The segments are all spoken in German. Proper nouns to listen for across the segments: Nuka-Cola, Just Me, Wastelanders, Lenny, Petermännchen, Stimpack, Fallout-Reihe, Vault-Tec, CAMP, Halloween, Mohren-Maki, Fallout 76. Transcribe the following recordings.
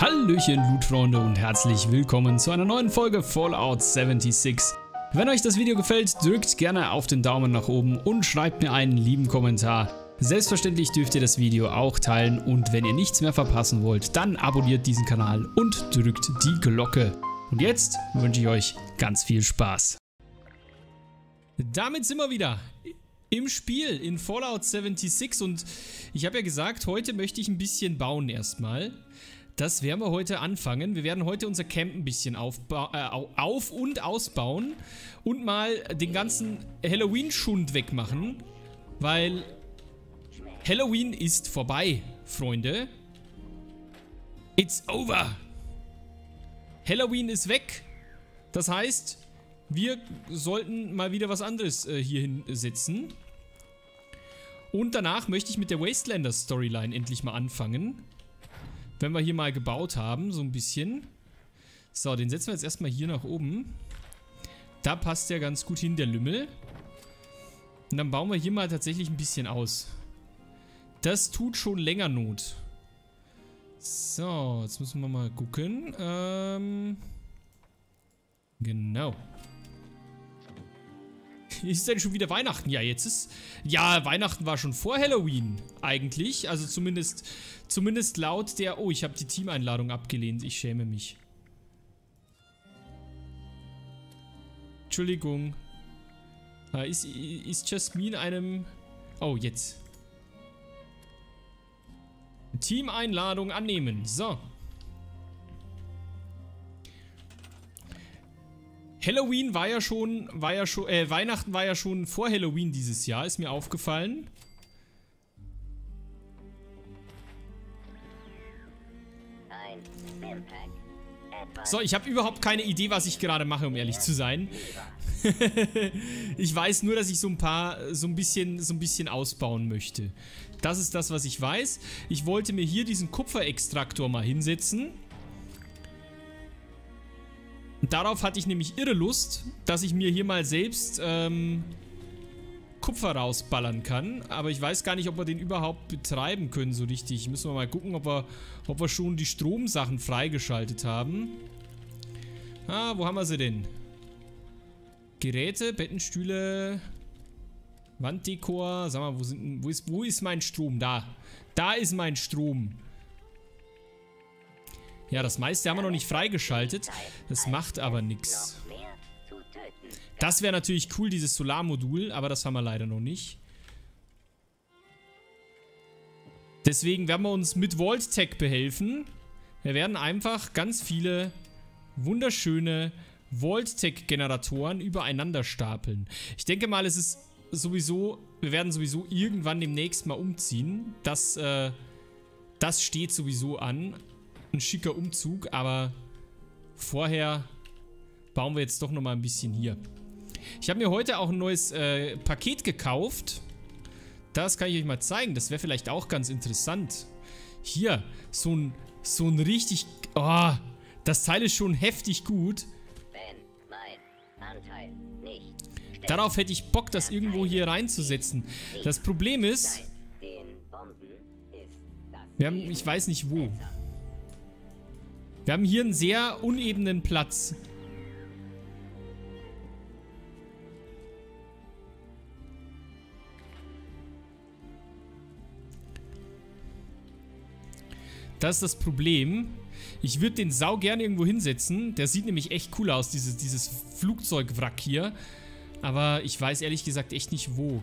Hallöchen Loot-Freunde und herzlich willkommen zu einer neuen Folge Fallout 76. Wenn euch das Video gefällt, drückt gerne auf den Daumen nach oben und schreibt mir einen lieben Kommentar. Selbstverständlich dürft ihr das Video auch teilen und wenn ihr nichts mehr verpassen wollt, dann abonniert diesen Kanal und drückt die Glocke. Und jetzt wünsche ich euch ganz viel Spaß. Damit sind wir wieder im Spiel in Fallout 76 und ich habe ja gesagt, heute möchte ich ein bisschen bauen erstmal. Das werden wir heute anfangen. Wir werden heute unser Camp ein bisschen auf- und ausbauen und mal den ganzen Halloween-Schund wegmachen, weil Halloween ist vorbei, Freunde. It's over. Halloween ist weg. Das heißt, wir sollten mal wieder was anderes hier hinsetzen. Und danach möchte ich mit der Wastelanders-Storyline endlich mal anfangen. Wenn wir hier mal gebaut haben, so ein bisschen. So, den setzen wir jetzt erstmal hier nach oben. Da passt ja ganz gut hin, der Lümmel. Und dann bauen wir hier mal tatsächlich ein bisschen aus. Das tut schon länger Not. So, jetzt müssen wir mal gucken. Genau. Ist denn schon wieder Weihnachten? Ja, jetzt ist... Ja, Weihnachten war schon vor Halloween eigentlich. Also zumindest laut der... Oh, ich habe die Teameinladung abgelehnt. Ich schäme mich. Entschuldigung. Ist Just Me in einem... Oh, jetzt. Teameinladung annehmen. So. Halloween war ja schon... Weihnachten war ja schon vor Halloween dieses Jahr. Ist mir aufgefallen. So, ich habe überhaupt keine Idee, was ich gerade mache, um ehrlich zu sein. Ich weiß nur, dass ich so ein bisschen ausbauen möchte. Das ist das, was ich weiß. Ich wollte mir hier diesen Kupferextraktor mal hinsetzen. Darauf hatte ich nämlich irre Lust, dass ich mir hier mal selbst Kupfer rausballern kann. Aber ich weiß gar nicht, ob wir den überhaupt betreiben können so richtig. Müssen wir mal gucken, ob wir schon die Stromsachen freigeschaltet haben. Ah, wo haben wir sie denn? Geräte, Bettenstühle, Wanddekor. Sag mal, wo ist mein Strom? Da. Da ist mein Strom. Ja, das meiste haben wir noch nicht freigeschaltet. Das macht aber nichts. Das wäre natürlich cool, dieses Solarmodul, aber das haben wir leider noch nicht. Deswegen werden wir uns mit Vault-Tec behelfen. Wir werden einfach ganz viele wunderschöne Vault-Tec-Generatoren übereinander stapeln. Ich denke mal, es ist sowieso... Wir werden sowieso irgendwann demnächst mal umziehen. Das steht sowieso an. Ein schicker Umzug, aber vorher bauen wir jetzt doch nochmal ein bisschen hier. Ich habe mir heute auch ein neues Paket gekauft. Das kann ich euch mal zeigen. Das wäre vielleicht auch ganz interessant. Hier, so ein richtig... Oh, das Teil ist schon heftig gut. Darauf hätte ich Bock, das irgendwo hier reinzusetzen. Das Problem ist... Wir haben, ich weiß nicht wo. Wir haben hier einen sehr unebenen Platz. Das ist das Problem. Ich würde den Sau gerne irgendwo hinsetzen. Der sieht nämlich echt cool aus, dieses Flugzeugwrack hier. Aber ich weiß ehrlich gesagt echt nicht wo.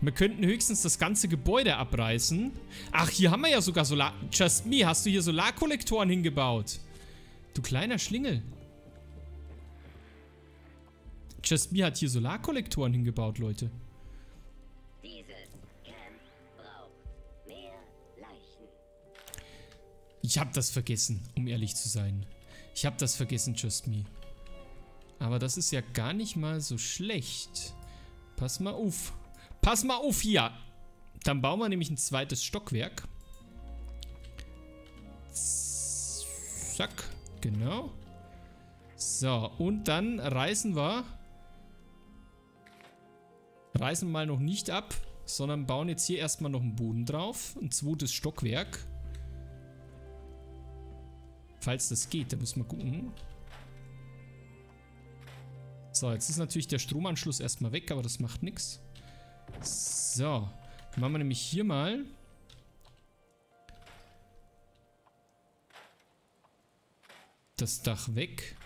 Wir könnten höchstens das ganze Gebäude abreißen. Ach, hier haben wir ja sogar Solar... Just Me, hast du hier Solarkollektoren hingebaut? Du kleiner Schlingel. Just Me hat hier Solarkollektoren hingebaut, Leute. Ich hab das vergessen, um ehrlich zu sein. Ich hab das vergessen, Just Me. Aber das ist ja gar nicht mal so schlecht. Pass mal auf. Pass mal auf hier. Dann bauen wir nämlich ein zweites Stockwerk. Zack. Genau. So, und dann reißen wir. Reißen wir mal noch nicht ab, sondern bauen jetzt hier erstmal noch einen Boden drauf. Ein zweites Stockwerk. Falls das geht, dann müssen wir gucken. So, jetzt ist natürlich der Stromanschluss erstmal weg, aber das macht nichts. So, dann machen wir nämlich hier mal. Das Dach weg.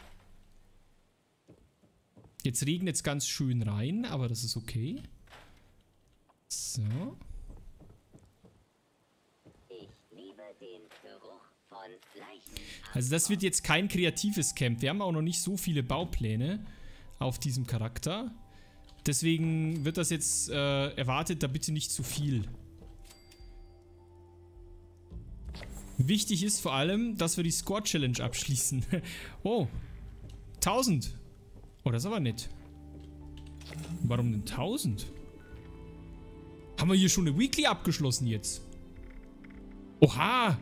Jetzt regnet es ganz schön rein, aber das ist okay. So. Ich liebe den Geruch von Leichen. Also das wird jetzt kein kreatives Camp. Wir haben auch noch nicht so viele Baupläne auf diesem Charakter. Deswegen wird das jetzt erwartet, da bitte nicht zu viel. Wichtig ist vor allem, dass wir die Score-Challenge abschließen. Oh, 1000. Oh, das ist aber nett. Warum denn 1000? Haben wir hier schon eine Weekly abgeschlossen jetzt? Oha!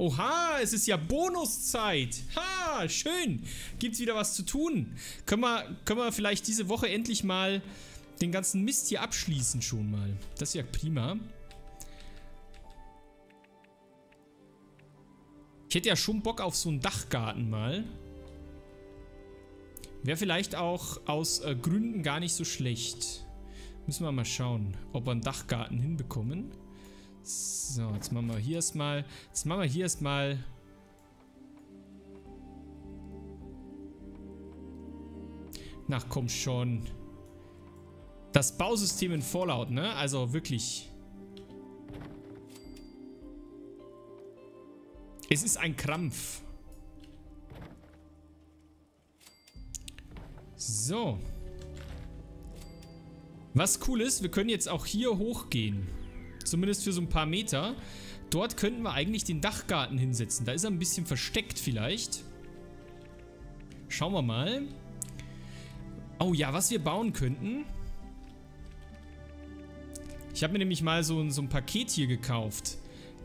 Oha, es ist ja Bonuszeit. Ha, schön. Gibt's wieder was zu tun. Können wir vielleicht diese Woche endlich mal den ganzen Mist hier abschließen schon mal. Das ist ja prima. Ich hätte ja schon Bock auf so einen Dachgarten mal. Wäre vielleicht auch aus Gründen gar nicht so schlecht. Müssen wir mal schauen, ob wir einen Dachgarten hinbekommen. So, jetzt machen wir hier erstmal. Jetzt machen wir hier erstmal. Ach komm schon. Das Bausystem in Fallout, ne? Also wirklich. Es ist ein Krampf. So. Was cool ist, wir können jetzt auch hier hochgehen. Zumindest für so ein paar Meter. Dort könnten wir eigentlich den Dachgarten hinsetzen. Da ist er ein bisschen versteckt vielleicht. Schauen wir mal. Oh ja, was wir bauen könnten. Ich habe mir nämlich mal so ein Paket hier gekauft.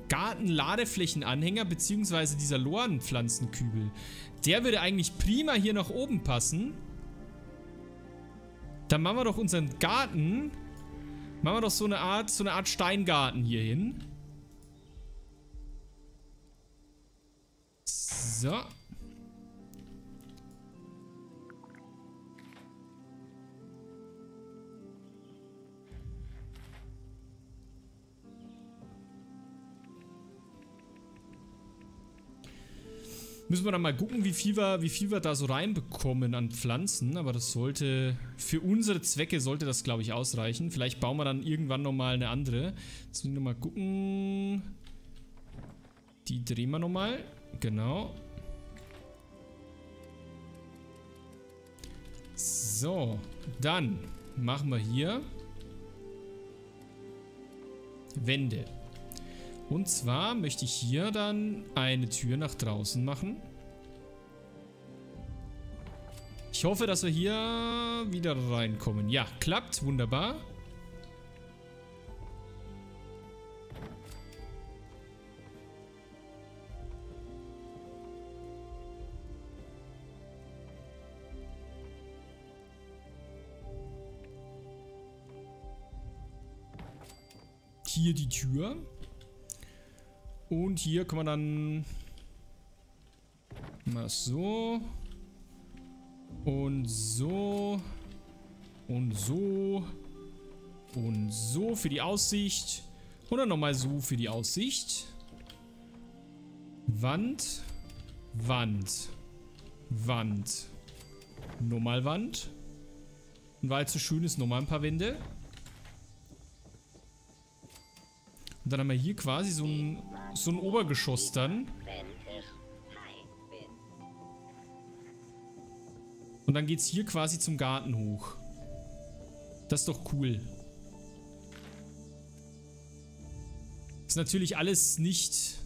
Garten-Ladeflächenanhänger bzw. dieser Lorenpflanzenkübel. Der würde eigentlich prima hier nach oben passen. Dann machen wir doch unseren Garten. Machen wir doch so eine Art Steingarten hier hin. So. Müssen wir dann mal gucken, wie viel wir da so reinbekommen an Pflanzen. Aber das sollte, für unsere Zwecke sollte das, glaube ich, ausreichen. Vielleicht bauen wir dann irgendwann nochmal eine andere. Jetzt müssen wir mal gucken. Die drehen wir nochmal. Genau. So, dann machen wir hier Wände. Und zwar möchte ich hier dann eine Tür nach draußen machen. Ich hoffe, dass wir hier wieder reinkommen. Ja, klappt. Wunderbar. Hier die Tür. Und hier kann man dann mal so und so und so und so für die Aussicht und dann nochmal so für die Aussicht. Wand, Wand, Wand, nochmal Wand. Und weil es so schön ist, nochmal ein paar Wände. Und dann haben wir hier quasi so ein Obergeschoss dann. Und dann geht es hier quasi zum Garten hoch. Das ist doch cool. Ist natürlich alles nicht...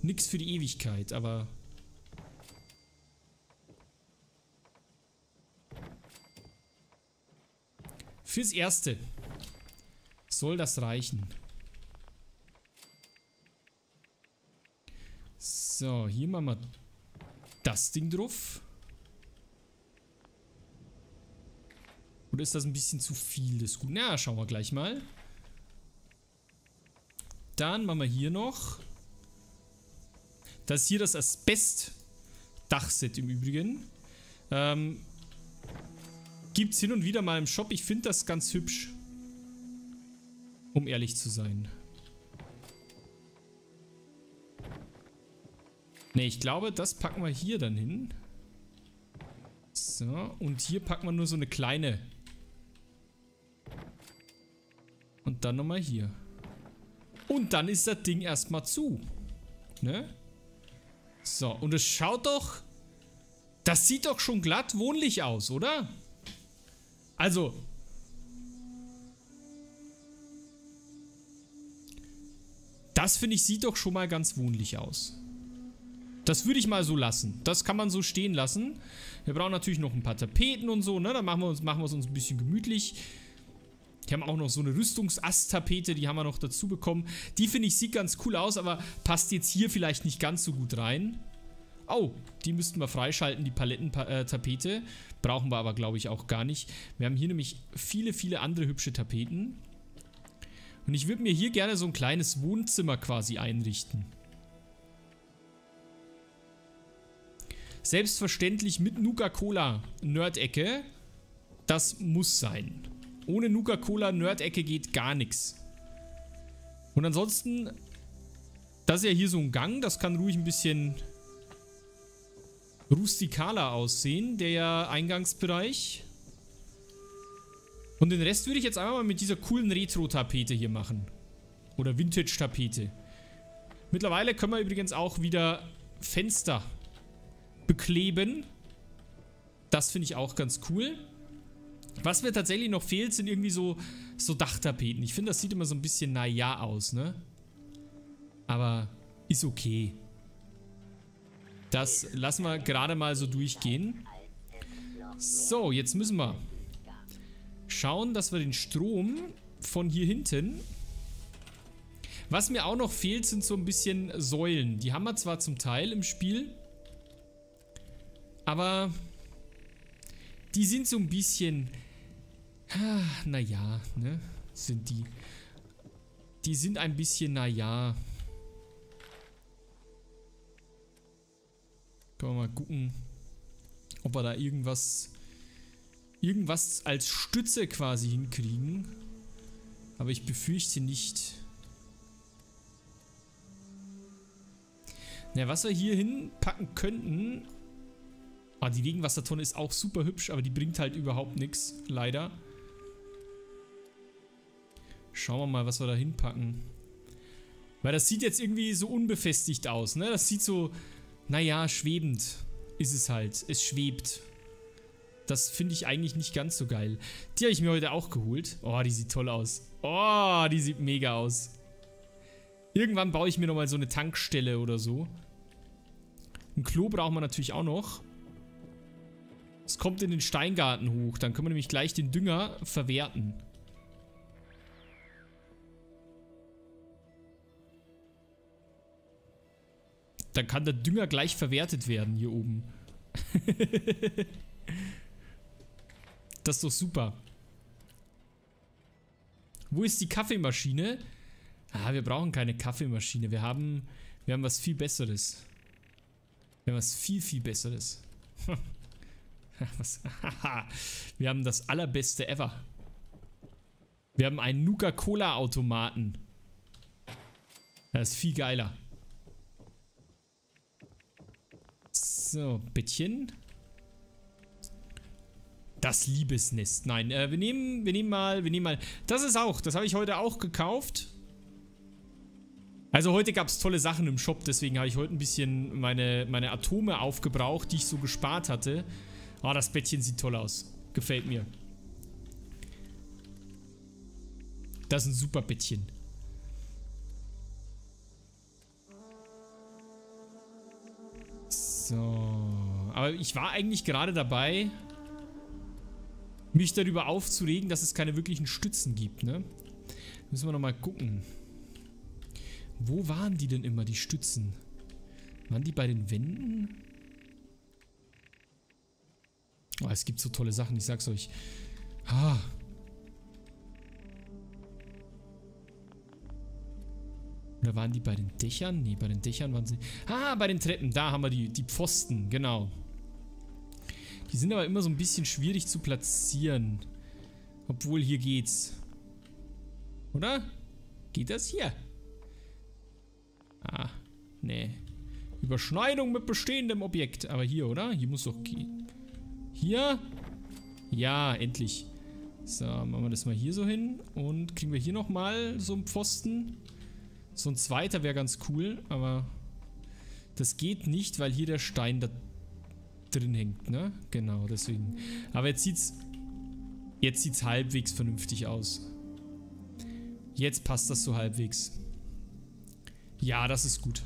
Nix für die Ewigkeit, aber... Fürs Erste soll das reichen. So, hier machen wir das Ding drauf. Oder ist das ein bisschen zu viel des Guten? Na, schauen wir gleich mal. Dann machen wir hier noch. Das ist hier das Asbest-Dachset im Übrigen. Gibt's hin und wieder mal im Shop. Ich finde das ganz hübsch. Um ehrlich zu sein. Ne, ich glaube, das packen wir hier dann hin. So, und hier packen wir nur so eine kleine. Und dann nochmal hier. Und dann ist das Ding erstmal zu. Ne? So, und es schaut doch... Das sieht doch schon glatt wohnlich aus, oder? Also... Das, finde ich, sieht doch schon mal ganz wohnlich aus. Das würde ich mal so lassen. Das kann man so stehen lassen. Wir brauchen natürlich noch ein paar Tapeten und so, ne? Dann machen wir es uns ein bisschen gemütlich. Wir haben auch noch so eine Rüstungsast-Tapete, die haben wir noch dazu bekommen. Die, finde ich, sieht ganz cool aus, aber passt jetzt hier vielleicht nicht ganz so gut rein. Oh, die müssten wir freischalten, die Paletten-Tapete. Brauchen wir aber, glaube ich, auch gar nicht. Wir haben hier nämlich viele, viele andere hübsche Tapeten. Und ich würde mir hier gerne so ein kleines Wohnzimmer quasi einrichten. Selbstverständlich mit Nuka-Cola Nerd-Ecke. Das muss sein. Ohne Nuka-Cola Nerd-Ecke geht gar nichts. Und ansonsten, das ist ja hier so ein Gang, das kann ruhig ein bisschen rustikaler aussehen, der Eingangsbereich. Und den Rest würde ich jetzt einmal mit dieser coolen Retro-Tapete hier machen. Oder Vintage-Tapete. Mittlerweile können wir übrigens auch wieder Fenster bekleben. Das finde ich auch ganz cool. Was mir tatsächlich noch fehlt, sind irgendwie so Dachtapeten. Ich finde, das sieht immer so ein bisschen naja aus, ne? Aber ist okay. Das lassen wir gerade mal so durchgehen. So, jetzt müssen wir schauen, dass wir den Strom von hier hinten... Was mir auch noch fehlt, sind so ein bisschen Säulen. Die haben wir zwar zum Teil im Spiel, aber die sind so ein bisschen... Naja, ne? Sind die. Die sind ein bisschen naja. Können wir mal gucken, ob wir da irgendwas als Stütze quasi hinkriegen. Aber ich befürchte nicht. Na, was wir hier hinpacken könnten... Ah, die Regenwassertonne ist auch super hübsch, aber die bringt halt überhaupt nichts, leider. Schauen wir mal, was wir da hinpacken. Weil das sieht jetzt irgendwie so unbefestigt aus, ne? Das sieht so, naja, schwebend ist es halt. Es schwebt. Das finde ich eigentlich nicht ganz so geil. Die habe ich mir heute auch geholt. Oh, die sieht toll aus. Oh, die sieht mega aus. Irgendwann baue ich mir nochmal so eine Tankstelle oder so. Ein Klo brauchen wir natürlich auch noch. Es kommt in den Steingarten hoch. Dann können wir nämlich gleich den Dünger verwerten. Dann kann der Dünger gleich verwertet werden hier oben. Das ist doch super. Wo ist die Kaffeemaschine? Ah, wir brauchen keine Kaffeemaschine. Wir haben was viel Besseres. Wir haben was viel, viel Besseres. Was? Wir haben das allerbeste ever. Wir haben einen Nuka-Cola-Automaten. Das ist viel geiler. So, Bettchen. Das Liebesnest. Nein, wir nehmen mal. Das ist auch, das habe ich heute auch gekauft. Also heute gab es tolle Sachen im Shop, deswegen habe ich heute ein bisschen meine Atome aufgebraucht, die ich so gespart hatte. Oh, das Bettchen sieht toll aus. Gefällt mir. Das ist ein super Bettchen. So. Aber ich war eigentlich gerade dabei, mich darüber aufzuregen, dass es keine wirklichen Stützen gibt, ne? Müssen wir nochmal gucken. Wo waren die denn immer, die Stützen? Waren die bei den Wänden? Oh, es gibt so tolle Sachen, ich sag's euch. Ah. Oder waren die bei den Dächern? Nee, bei den Dächern waren sie... Ah, bei den Treppen. Da haben wir die Pfosten. Genau. Die sind aber immer so ein bisschen schwierig zu platzieren. Obwohl, hier geht's. Oder? Geht das hier? Ah, nee. Überschneidung mit bestehendem Objekt. Aber hier, oder? Hier muss doch gehen. Hier? Ja, endlich. So, machen wir das mal hier so hin. Und kriegen wir hier nochmal so einen Pfosten. So ein zweiter wäre ganz cool, aber das geht nicht, weil hier der Stein da drin hängt, ne? Genau, deswegen. Aber jetzt sieht's halbwegs vernünftig aus. Jetzt passt das so halbwegs. Ja, das ist gut.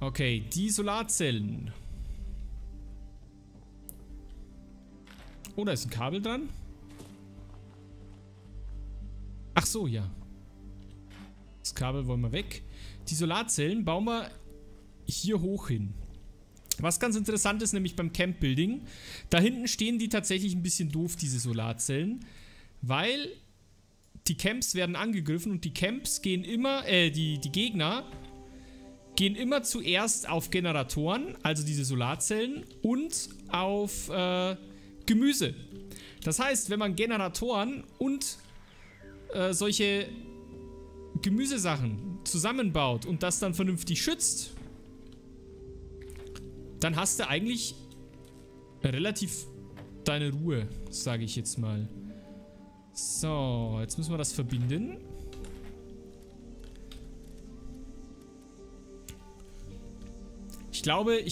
Okay, die Solarzellen. Oh, da ist ein Kabel dran. Ach so, ja. Das Kabel wollen wir weg. Die Solarzellen bauen wir hier hoch hin. Was ganz interessant ist, nämlich beim Camp-Building, da hinten stehen die tatsächlich ein bisschen doof, diese Solarzellen, weil die Camps werden angegriffen und die Camps gehen immer, die Gegner gehen immer zuerst auf Generatoren, also diese Solarzellen, und auf Gemüse. Das heißt, wenn man Generatoren und solche Gemüsesachen zusammenbaut und das dann vernünftig schützt, dann hast du eigentlich relativ deine Ruhe, sage ich jetzt mal. So, jetzt müssen wir das verbinden. Ich glaube,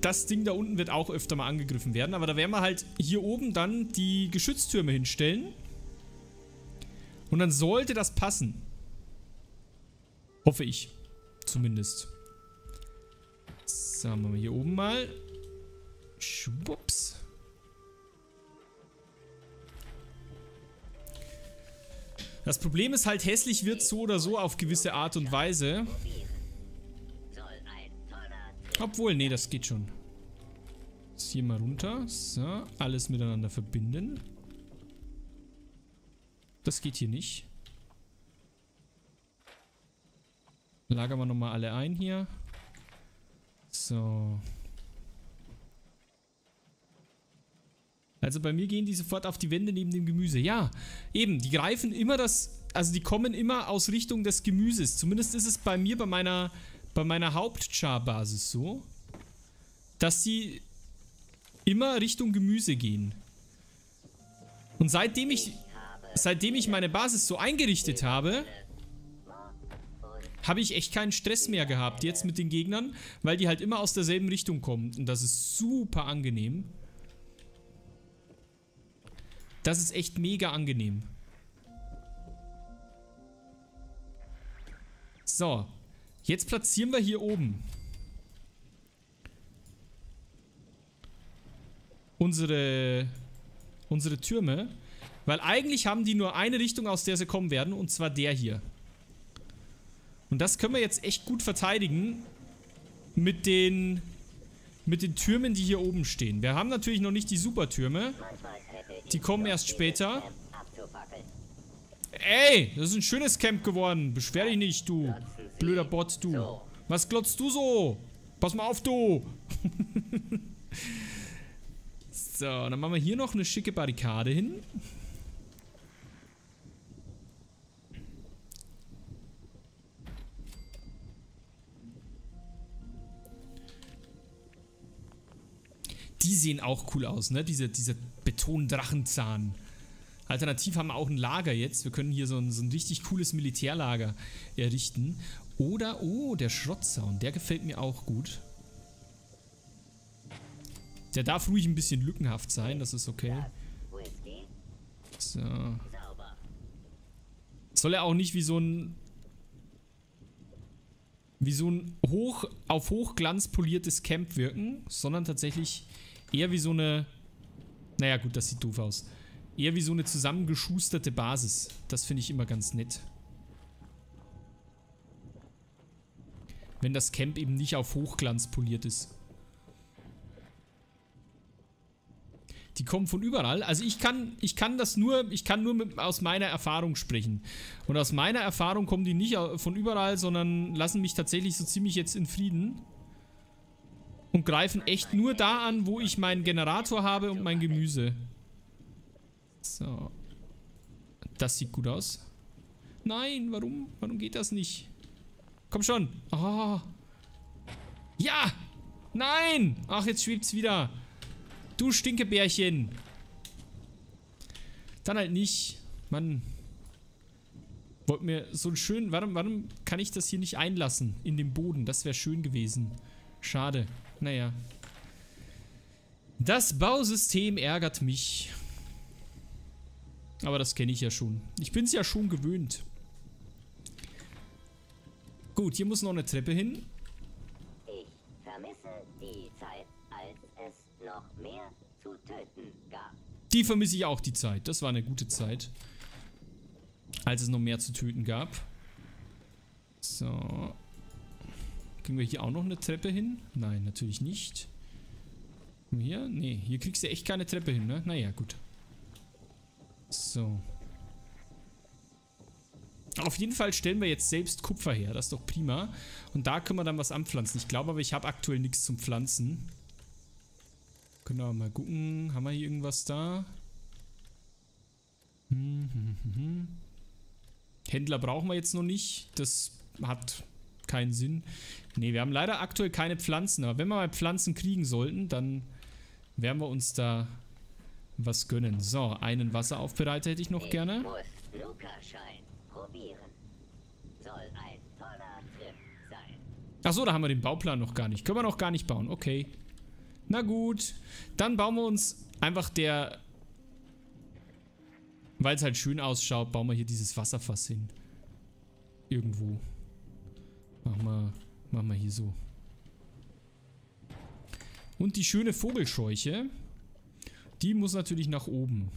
das Ding da unten wird auch öfter mal angegriffen werden, aber da werden wir halt hier oben dann die Geschütztürme hinstellen. Und dann sollte das passen. Hoffe ich. Zumindest. So, machen wir hier oben mal. Schwupps. Das Problem ist halt, hässlich wird so oder so auf gewisse Art und Weise. Obwohl, nee, das geht schon. Jetzt hier mal runter. So, alles miteinander verbinden. Das geht hier nicht. Lagern wir nochmal alle ein hier. So. Also bei mir gehen die sofort auf die Wände neben dem Gemüse. Ja, eben, die greifen immer das... Also die kommen immer aus Richtung des Gemüses. Zumindest ist es bei mir, bei meiner Hauptchar-Basis so, dass sie immer Richtung Gemüse gehen. Und seitdem ich meine Basis so eingerichtet habe... habe ich echt keinen Stress mehr gehabt jetzt mit den Gegnern, weil die halt immer aus derselben Richtung kommen. Und das ist super angenehm. Das ist echt mega angenehm. So, jetzt platzieren wir hier oben unsere Türme, weil eigentlich haben die nur eine Richtung, aus der sie kommen werden, und zwar der hier. Und das können wir jetzt echt gut verteidigen mit den Türmen, die hier oben stehen. Wir haben natürlich noch nicht die Supertürme. Die kommen erst später. Ey, das ist ein schönes Camp geworden. Beschwer dich nicht, du blöder Bot, du. Was glotzt du so? Pass mal auf, du. So, dann machen wir hier noch eine schicke Barrikade hin. Die sehen auch cool aus, ne? Dieser Betondrachenzahn. Alternativ haben wir auch ein Lager jetzt. Wir können hier so ein richtig cooles Militärlager errichten. Oder, oh, der Schrottzaun. Der gefällt mir auch gut. Der darf ruhig ein bisschen lückenhaft sein. Das ist okay. So. Soll er auch nicht wie so ein auf Hochglanz poliertes Camp wirken, sondern tatsächlich eher wie so eine... Naja gut, das sieht doof aus. Eher wie so eine zusammengeschusterte Basis. Das finde ich immer ganz nett. Wenn das Camp eben nicht auf Hochglanz poliert ist. Die kommen von überall. Also ich kann nur aus meiner Erfahrung sprechen. Und aus meiner Erfahrung kommen die nicht von überall, sondern lassen mich tatsächlich so ziemlich jetzt in Frieden. Und greifen echt nur da an, wo ich meinen Generator habe und mein Gemüse. So. Das sieht gut aus. Nein, warum? Warum geht das nicht? Komm schon. Oh. Ja! Nein! Ach, jetzt schwebt's wieder. Du Stinkebärchen. Dann halt nicht. Mann. Wollt mir so einen schönen... Warum kann ich das hier nicht einlassen? In den Boden. Das wäre schön gewesen. Schade. Naja. Das Bausystem ärgert mich. Aber das kenne ich ja schon. Ich bin es ja schon gewöhnt. Gut, hier muss noch eine Treppe hin. Ich vermisse die Zeit, als es noch mehr zu töten gab. Die vermisse ich auch, die Zeit. Das war eine gute Zeit. Als es noch mehr zu töten gab. So. Kriegen wir hier auch noch eine Treppe hin? Nein, natürlich nicht. Hier? Nee, hier kriegst du echt keine Treppe hin, ne? Naja, gut. So. Auf jeden Fall stellen wir jetzt selbst Kupfer her. Das ist doch prima. Und da können wir dann was anpflanzen. Ich glaube aber, ich habe aktuell nichts zum Pflanzen. Können wir mal gucken. Haben wir hier irgendwas da? Händler brauchen wir jetzt noch nicht. Das hat keinen Sinn. Ne, wir haben leider aktuell keine Pflanzen. Aber wenn wir mal Pflanzen kriegen sollten, dann werden wir uns da... was gönnen. So, einen Wasseraufbereiter hätte ich noch gerne. Ich muss Nuka-Schein probieren. Soll ein toller Trip sein. Achso, da haben wir den Bauplan noch gar nicht. Können wir noch gar nicht bauen. Okay. Na gut. Dann bauen wir uns einfach der... weil es halt schön ausschaut, bauen wir hier dieses Wasserfass hin. Irgendwo. Machen wir hier so. Und die schöne Vogelscheuche... die muss natürlich nach oben.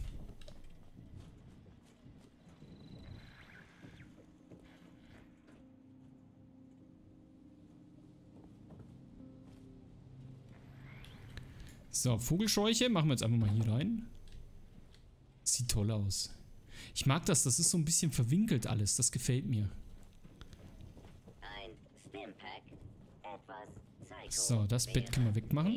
So, Vogelscheuche machen wir jetzt einfach mal hier rein. Sieht toll aus. Ich mag das, das ist so ein bisschen verwinkelt alles, das gefällt mir. Ein Stimpack, etwas Psycho. So, das Bett können wir wegmachen.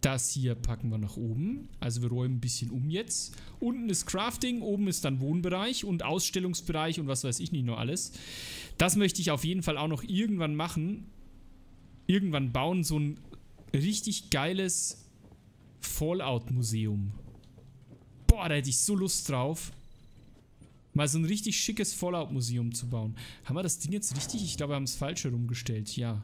Das hier packen wir nach oben. Also wir räumen ein bisschen um jetzt. Unten ist Crafting, oben ist dann Wohnbereich und Ausstellungsbereich und was weiß ich nicht noch alles. Das möchte ich auf jeden Fall auch noch irgendwann machen. Irgendwann bauen, so ein richtig geiles Fallout-Museum. Boah, da hätte ich so Lust drauf. Mal so ein richtig schickes Fallout-Museum zu bauen. Haben wir das Ding jetzt richtig? Ich glaube, wir haben es falsch herumgestellt. Ja.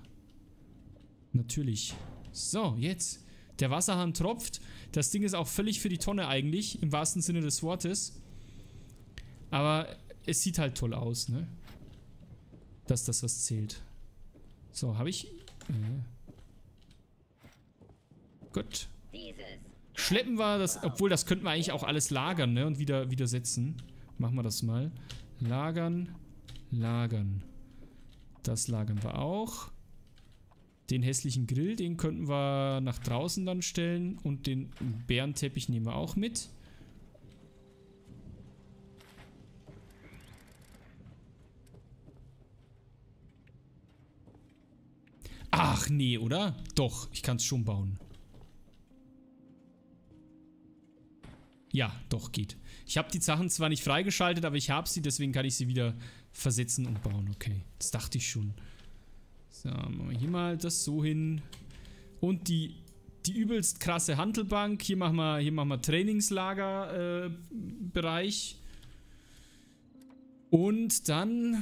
Natürlich. So, jetzt. Der Wasserhahn tropft. Das Ding ist auch völlig für die Tonne eigentlich, im wahrsten Sinne des Wortes. Aber es sieht halt toll aus, ne? Dass das was zählt. So, habe ich... Gut. Schleppen wir das... obwohl, das könnten wir eigentlich auch alles lagern, ne? Und wieder setzen. Machen wir das mal. Lagern. Lagern. Das lagern wir auch. Den hässlichen Grill, den könnten wir nach draußen dann stellen. Und den Bärenteppich nehmen wir auch mit. Ach nee, oder? Doch, ich kann es schon bauen. Ja, doch, geht. Ich habe die Sachen zwar nicht freigeschaltet, aber ich habe sie. Deswegen kann ich sie wieder versetzen und bauen. Okay, das dachte ich schon. So, machen wir hier mal das so hin. Und die übelst krasse Hantelbank. Hier machen wir Trainingslagerbereich. Und dann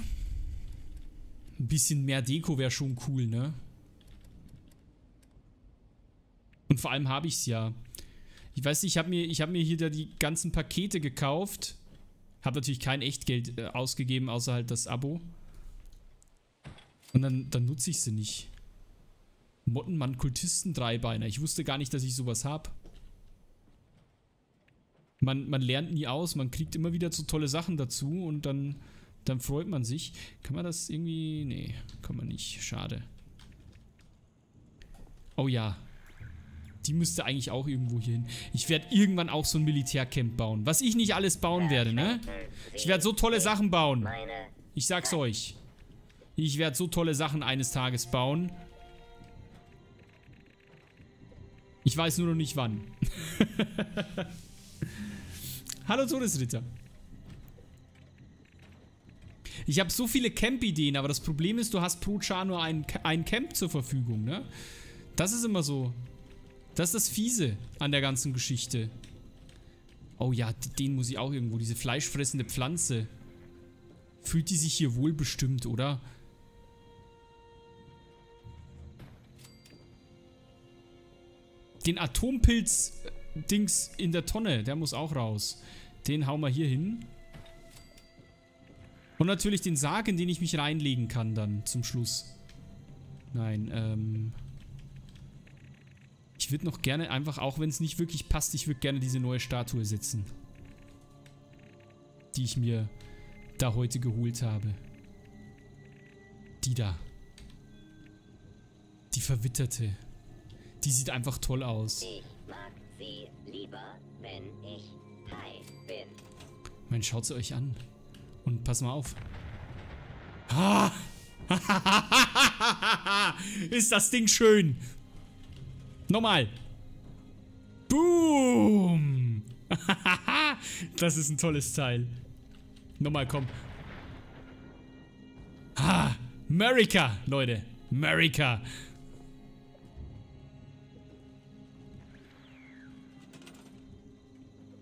ein bisschen mehr Deko wäre schon cool, ne? Und vor allem habe ich es ja. Ich weiß nicht, ich hab mir hier da die ganzen Pakete gekauft. Habe natürlich kein Echtgeld ausgegeben, außer halt das Abo. Und dann nutze ich sie nicht. Mottenmann, Kultisten, Dreibeiner. Ich wusste gar nicht, dass ich sowas habe. Man lernt nie aus. Man kriegt immer wieder so tolle Sachen dazu. Und dann freut man sich. Kann man das irgendwie... nee, kann man nicht. Schade. Oh ja. Die müsste eigentlich auch irgendwo hier hin. Ich werde irgendwann auch so ein Militärcamp bauen. Was ich nicht alles bauen werde, ne? Ich werde so tolle Sachen bauen. Ich sag's euch. Ich werde so tolle Sachen eines Tages bauen. Ich weiß nur noch nicht wann. Hallo Todesritter. Ich habe so viele Camp-Ideen, aber das Problem ist, du hast pro Char nur ein Camp zur Verfügung, ne? Das ist immer so. Das ist das Fiese an der ganzen Geschichte. Oh ja, den muss ich auch irgendwo. Diese fleischfressende Pflanze. Fühlt die sich hier wohlbestimmt, oder? Den Atompilz-Dings in der Tonne, der muss auch raus. Den hauen wir hier hin. Und natürlich den Sarg, in den ich mich reinlegen kann dann zum Schluss. Nein, ich würde noch gerne einfach, auch wenn es nicht wirklich passt, ich würde gerne diese neue Statue setzen. Die ich mir da heute geholt habe. Die da. Die Verwitterte. Die sieht einfach toll aus. Ich mag sie lieber, wenn ich high bin. Man, schaut sie euch an. Und pass mal auf. Ah! Ist das Ding schön! Nochmal! Boom! Das ist ein tolles Teil. Nochmal, komm. Ah! America, Leute! America!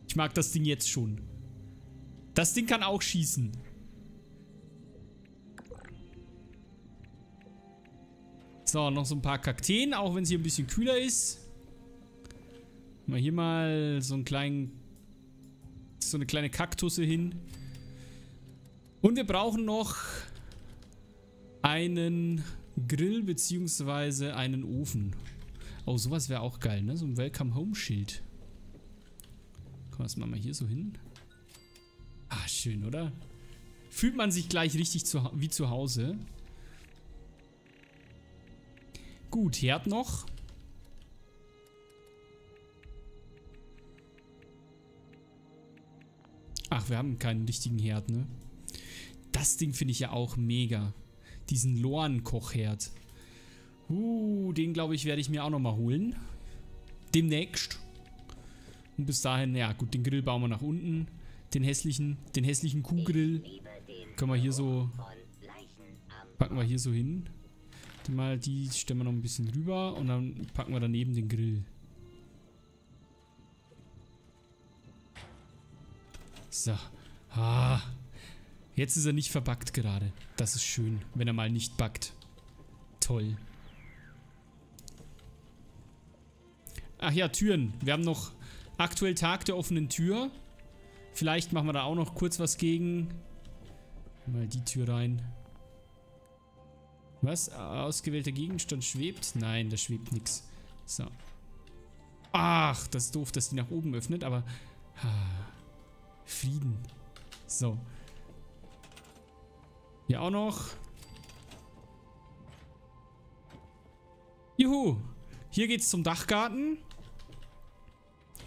Ich mag das Ding jetzt schon. Das Ding kann auch schießen. So, noch so ein paar Kakteen, auch wenn es hier ein bisschen kühler ist. Mal hier mal so einen kleinen, so eine kleine Kaktusse hin. Und wir brauchen noch einen Grill bzw. einen Ofen. Oh, sowas wäre auch geil, ne? So ein Welcome Home Schild. Komm, das machen wir hier so hin. Ah, schön, oder? Fühlt man sich gleich richtig wie zu Hause. Gut, Herd noch. Ach, wir haben keinen richtigen Herd, ne? Das Ding finde ich ja auch mega. Diesen Lorenkochherd. Den, glaube ich, werde ich mir auch nochmal holen. Demnächst. Und bis dahin, ja gut, den Grill bauen wir nach unten. Den hässlichen Kuhgrill können wir hier so, packen wir hier so hin. Dann mal die stellen wir noch ein bisschen rüber und dann packen wir daneben den Grill. So. Ah. Jetzt ist er nicht verbackt gerade. Das ist schön, wenn er mal nicht backt. Toll. Ach ja, Türen. Wir haben noch aktuell Tag der offenen Tür. Vielleicht machen wir da auch noch kurz was gegen. Mal die Tür rein. Was? Ausgewählter Gegenstand schwebt? Nein, da schwebt nichts. So. Ach, das ist doof, dass die nach oben öffnet, aber... Frieden. So. Hier auch noch. Juhu. Hier geht's zum Dachgarten.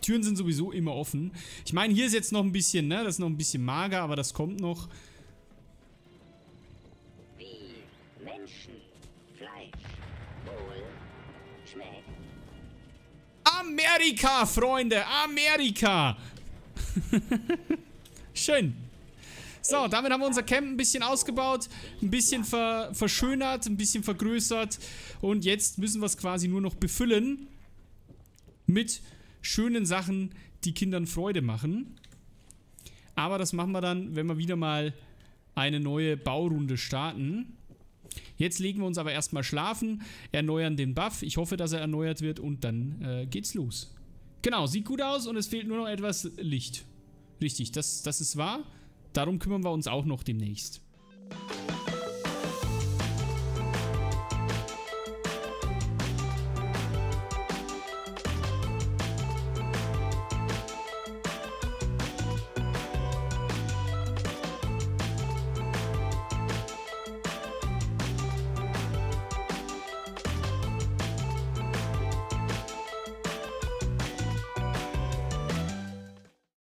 Türen sind sowieso immer offen. Ich meine, hier ist jetzt noch ein bisschen, ne? Das ist noch ein bisschen mager, aber das kommt noch. Wie Menschenfleisch wohl schmeckt. Amerika, Freunde! Amerika! Schön. So, damit haben wir unser Camp ein bisschen ausgebaut, ein bisschen verschönert, ein bisschen vergrößert. Und jetzt müssen wir es quasi nur noch befüllen mit schönen Sachen, die Kindern Freude machen. Aber das machen wir dann, wenn wir wieder mal eine neue Baurunde starten. Jetzt legen wir uns aber erstmal schlafen, erneuern den Buff. Ich hoffe, dass er erneuert wird und dann geht's los. Genau, sieht gut aus und es fehlt nur noch etwas Licht. Richtig, das ist wahr. Darum kümmern wir uns auch noch demnächst.